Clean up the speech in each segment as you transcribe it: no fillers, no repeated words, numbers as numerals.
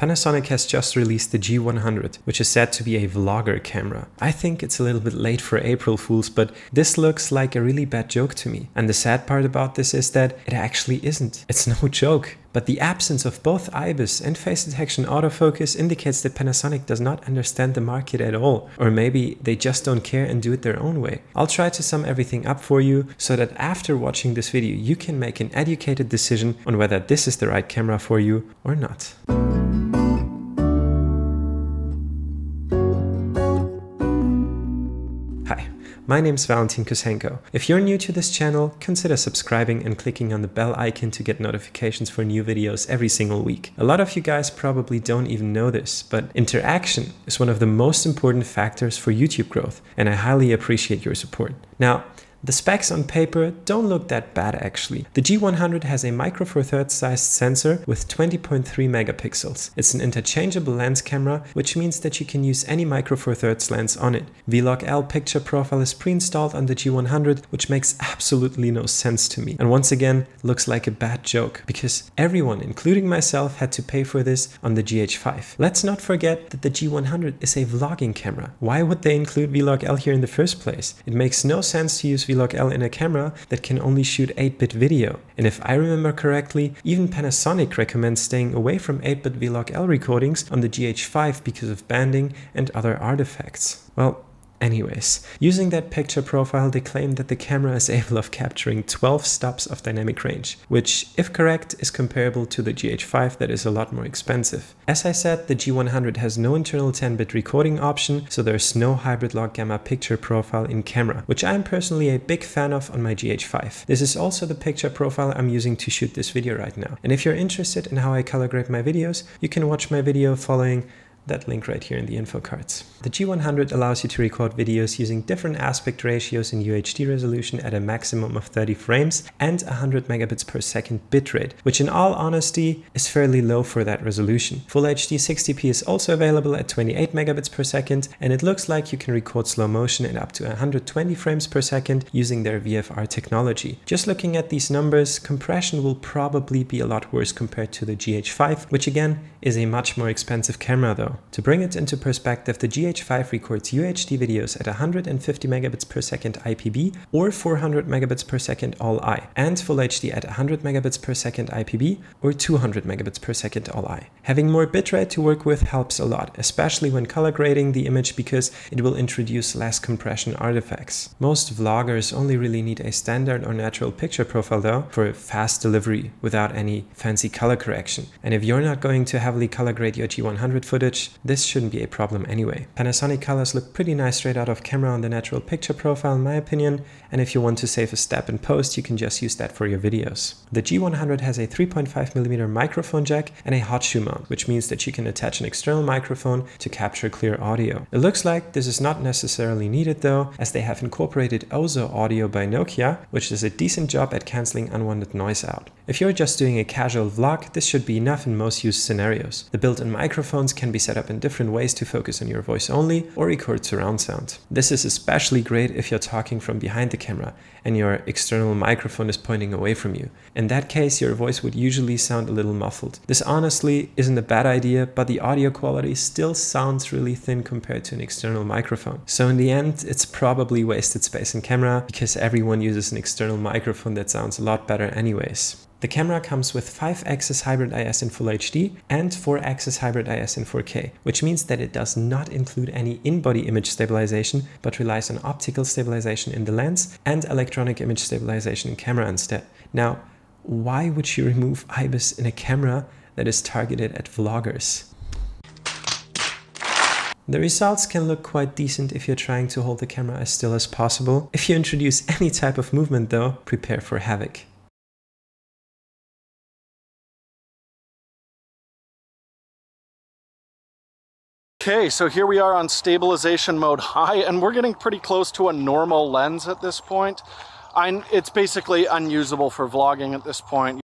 Panasonic has just released the G100, which is said to be a vlogger camera. I think it's a little bit late for April Fools, but this looks like a really bad joke to me. And the sad part about this is that it actually isn't. It's no joke. But the absence of both IBIS and face detection autofocus indicates that Panasonic does not understand the market at all, or maybe they just don't care and do it their own way. I'll try to sum everything up for you so that after watching this video you can make an educated decision on whether this is the right camera for you or not. My name's Valentin Kossenko. If you're new to this channel, consider subscribing and clicking on the bell icon to get notifications for new videos every single week. A lot of you guys probably don't even know this, but interaction is one of the most important factors for YouTube growth, and I highly appreciate your support. Now, the specs on paper don't look that bad actually. The G100 has a micro four-thirds sized sensor with 20.3 megapixels. It's an interchangeable lens camera, which means that you can use any micro four-thirds lens on it. V-Log-L picture profile is pre-installed on the G100, which makes absolutely no sense to me. And once again, looks like a bad joke, because everyone, including myself, had to pay for this on the GH5. Let's not forget that the G100 is a vlogging camera. Why would they include V-Log-L here in the first place? It makes no sense to use V-Log-L in a camera that can only shoot 8-bit video. And if I remember correctly, even Panasonic recommends staying away from 8-bit V-Log-L recordings on the GH5 because of banding and other artifacts. Well, anyways, using that picture profile, they claim that the camera is able of capturing 12 stops of dynamic range, which, if correct, is comparable to the GH5 that is a lot more expensive. As I said, the G100 has no internal 10-bit recording option, so there's no hybrid log gamma picture profile in camera, which I am personally a big fan of on my GH5. This is also the picture profile I'm using to shoot this video right now. And if you're interested in how I color grade my videos, you can watch my video following that link right here in the info cards. The G100 allows you to record videos using different aspect ratios in UHD resolution at a maximum of 30 frames and 100 megabits per second bitrate, which in all honesty is fairly low for that resolution. Full HD 60p is also available at 28 megabits per second, and it looks like you can record slow motion at up to 120 frames per second using their VFR technology. Just looking at these numbers, compression will probably be a lot worse compared to the GH5, which again is a much more expensive camera though. To bring it into perspective, the GH5 records UHD videos at 150 megabits per second IPB or 400 megabits per second All-I, and Full HD at 100 megabits per second IPB or 200 megabits per second All-I. Having more bitrate to work with helps a lot, especially when color grading the image because it will introduce less compression artifacts. Most vloggers only really need a standard or natural picture profile though for fast delivery without any fancy color correction. And if you're not going to heavily color grade your G100 footage, this shouldn't be a problem anyway. Panasonic colors look pretty nice straight out of camera on the natural picture profile in my opinion, and if you want to save a step in post, you can just use that for your videos. The G100 has a 3.5mm microphone jack and a hot shoe mount, which means that you can attach an external microphone to capture clear audio. It looks like this is not necessarily needed though, as they have incorporated OZO Audio by Nokia, which does a decent job at cancelling unwanted noise out. If you're just doing a casual vlog, this should be enough in most use scenarios. The built-in microphones can be set up in different ways to focus on your voice only or record surround sound. This is especially great if you're talking from behind the camera and your external microphone is pointing away from you. In that case, your voice would usually sound a little muffled. This honestly isn't a bad idea, but the audio quality still sounds really thin compared to an external microphone. So in the end, it's probably wasted space in camera because everyone uses an external microphone that sounds a lot better anyways. The camera comes with 5-axis hybrid IS in Full HD and 4-axis hybrid IS in 4K, which means that it does not include any in-body image stabilization, but relies on optical stabilization in the lens and electronic image stabilization in camera instead. Now, why would you remove IBIS in a camera that is targeted at vloggers? The results can look quite decent if you're trying to hold the camera as still as possible. If you introduce any type of movement though, prepare for havoc. Okay, so here we are on stabilization mode high, and we're getting pretty close to a normal lens at this point. It's basically unusable for vlogging at this point.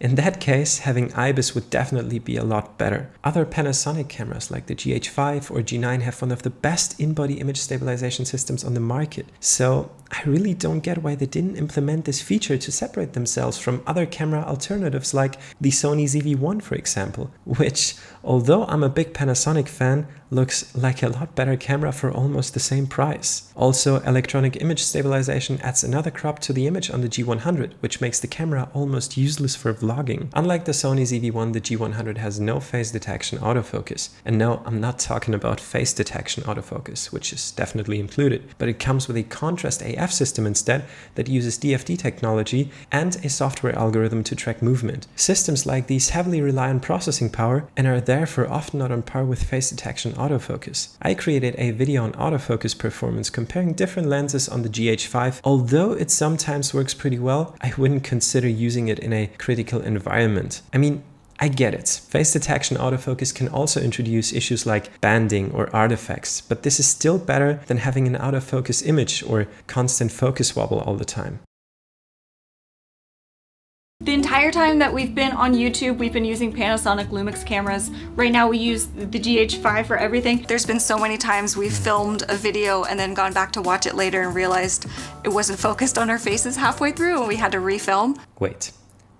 In that case, having IBIS would definitely be a lot better. Other Panasonic cameras like the GH5 or G9 have one of the best in-body image stabilization systems on the market. So I really don't get why they didn't implement this feature to separate themselves from other camera alternatives like the Sony ZV-1, for example, which, although I'm a big Panasonic fan, looks like a lot better camera for almost the same price. Also, electronic image stabilization adds another crop to the image on the G100, which makes the camera almost useless for vlogging. Unlike the Sony ZV-1, the G100 has no phase detection autofocus. And no, I'm not talking about phase detection autofocus, which is definitely included, but it comes with a contrast AF system instead that uses DFD technology and a software algorithm to track movement. Systems like these heavily rely on processing power and are therefore often not on par with phase detection autofocus. I created a video on autofocus performance comparing different lenses on the GH5. Although it sometimes works pretty well, I wouldn't consider using it in a critical environment. I mean, I get it. Phase detection autofocus can also introduce issues like banding or artifacts, but this is still better than having an autofocus image or constant focus wobble all the time. The entire time that we've been on YouTube, we've been using Panasonic Lumix cameras. Right now we use the GH5 for everything. There's been so many times we've filmed a video and then gone back to watch it later and realized it wasn't focused on our faces halfway through and we had to refilm. Wait.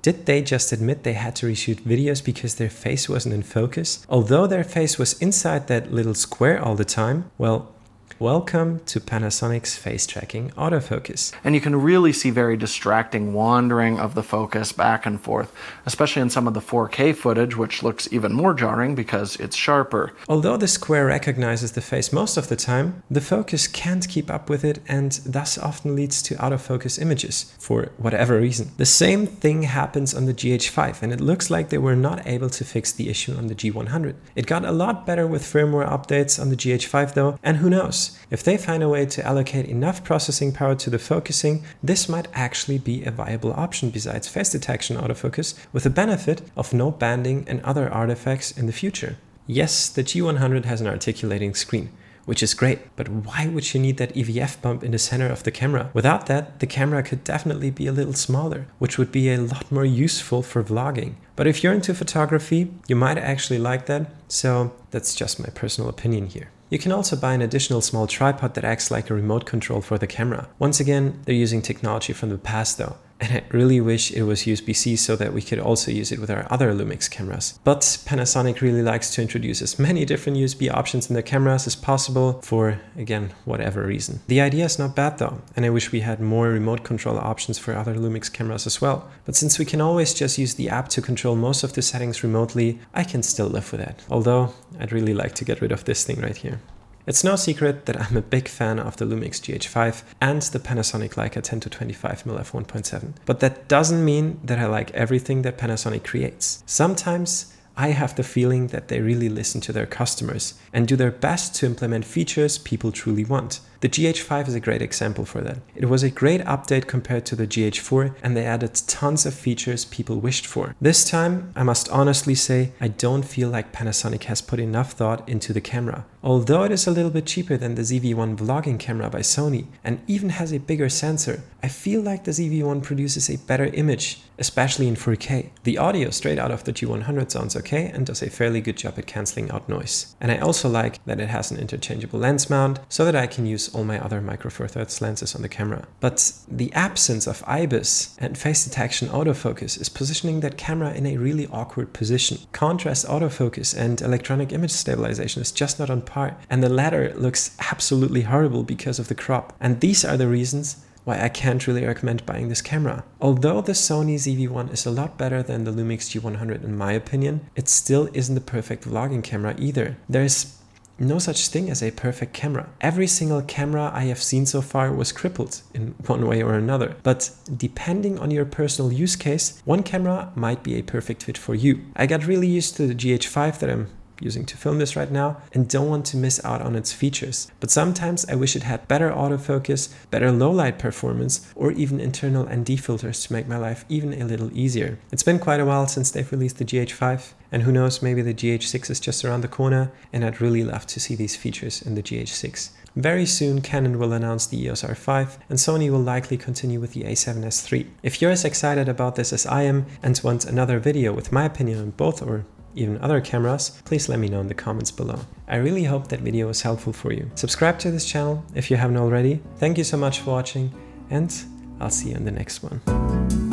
Did they just admit they had to reshoot videos because their face wasn't in focus? Although their face was inside that little square all the time, well, welcome to Panasonic's face tracking autofocus. And you can really see very distracting wandering of the focus back and forth, especially in some of the 4K footage, which looks even more jarring because it's sharper. Although the square recognizes the face most of the time, the focus can't keep up with it and thus often leads to autofocus images for whatever reason. The same thing happens on the GH5 and it looks like they were not able to fix the issue on the G100. It got a lot better with firmware updates on the GH5 though, and who knows? If they find a way to allocate enough processing power to the focusing, this might actually be a viable option besides phase detection autofocus, with the benefit of no banding and other artifacts in the future. Yes, the G100 has an articulating screen, which is great, but why would you need that EVF bump in the center of the camera? Without that, the camera could definitely be a little smaller, which would be a lot more useful for vlogging. But if you're into photography, you might actually like that, so that's just my personal opinion here. You can also buy an additional small tripod that acts like a remote control for the camera. Once again, they're using technology from the past though, and I really wish it was USB-C so that we could also use it with our other Lumix cameras. But Panasonic really likes to introduce as many different USB options in their cameras as possible for, again, whatever reason. The idea is not bad though, and I wish we had more remote control options for other Lumix cameras as well. But since we can always just use the app to control most of the settings remotely, I can still live with that. Although, I'd really like to get rid of this thing right here. It's no secret that I'm a big fan of the Lumix GH5 and the Panasonic Leica 10-25mm f1.7. But that doesn't mean that I like everything that Panasonic creates. Sometimes I have the feeling that they really listen to their customers and do their best to implement features people truly want. The GH5 is a great example for that. It was a great update compared to the GH4 and they added tons of features people wished for. This time, I must honestly say, I don't feel like Panasonic has put enough thought into the camera. Although it is a little bit cheaper than the ZV-1 vlogging camera by Sony and even has a bigger sensor, I feel like the ZV-1 produces a better image, especially in 4K. The audio straight out of the G100 sounds okay and does a fairly good job at cancelling out noise. And I also like that it has an interchangeable lens mount so that I can use all my other micro four-thirds lenses on the camera. But the absence of IBIS and phase detection autofocus is positioning that camera in a really awkward position. Contrast autofocus and electronic image stabilization is just not on par, and the latter looks absolutely horrible because of the crop. And these are the reasons why I can't really recommend buying this camera. Although the Sony ZV-1 is a lot better than the Lumix G100 in my opinion, it still isn't the perfect vlogging camera either. There's no such thing as a perfect camera. Every single camera I have seen so far was crippled in one way or another. But depending on your personal use case, one camera might be a perfect fit for you. I got really used to the GH5 that I'm using to film this right now and don't want to miss out on its features. But sometimes I wish it had better autofocus, better low light performance, or even internal ND filters to make my life even a little easier. It's been quite a while since they've released the GH5, and who knows, maybe the GH6 is just around the corner, and I'd really love to see these features in the GH6. Very soon Canon will announce the EOS R5 and Sony will likely continue with the A7S3. If you're as excited about this as I am and want another video with my opinion on both or even other cameras, please let me know in the comments below. I really hope that video was helpful for you. Subscribe to this channel if you haven't already. Thank you so much for watching and I'll see you in the next one.